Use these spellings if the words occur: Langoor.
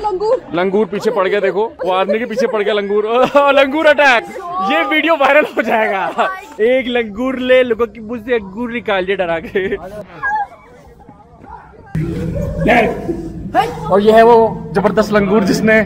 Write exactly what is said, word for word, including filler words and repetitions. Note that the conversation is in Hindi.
लंगूर लंगूर पीछे पड़ गया, देखो वो आदमी के पीछे पड़ गया लंगूर। लंगूर अटैक, ये वीडियो वायरल हो जाएगा। एक लंगूर ले लोगों की मुझसे से अंगूर निकाल दे डरा के। और ये है वो जबरदस्त लंगूर जिसने